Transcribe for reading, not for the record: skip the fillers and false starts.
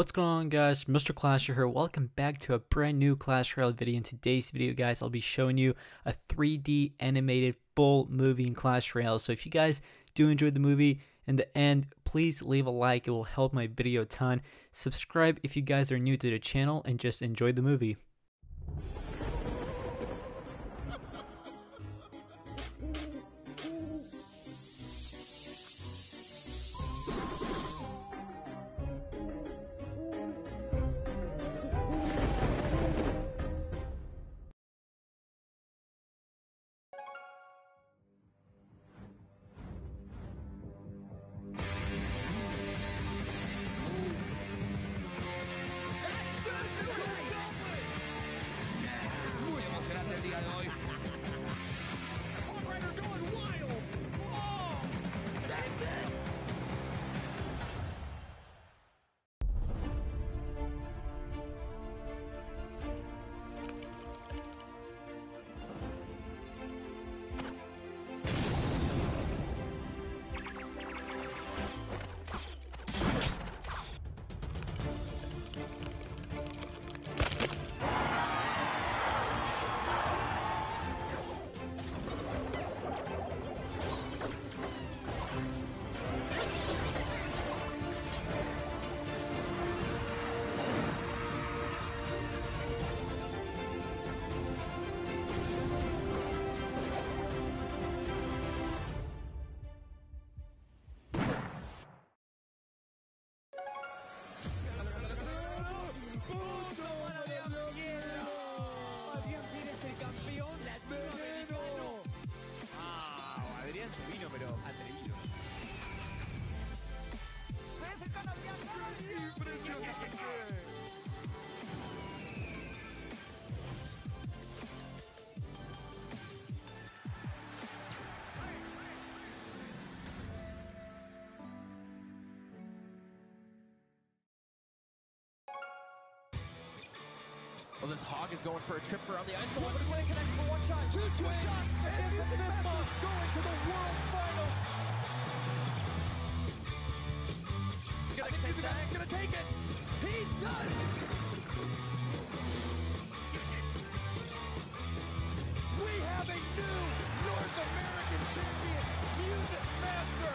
What's going on, guys? Mr. Clasher here. Welcome back to a brand new Clash Royale video. In today's video, guys, I'll be showing you a 3D animated full movie in Clash Royale. So if you guys do enjoy the movie, in the end, please leave a like. It will help my video a ton. Subscribe if you guys are new to the channel and just enjoy the movie. Well, this hog is going for a trip around the ice. The one is going to connect for one shot. Two shots. And it's going to the World Finals. He's going to take it. He does. We have a new North American champion, Unit Master.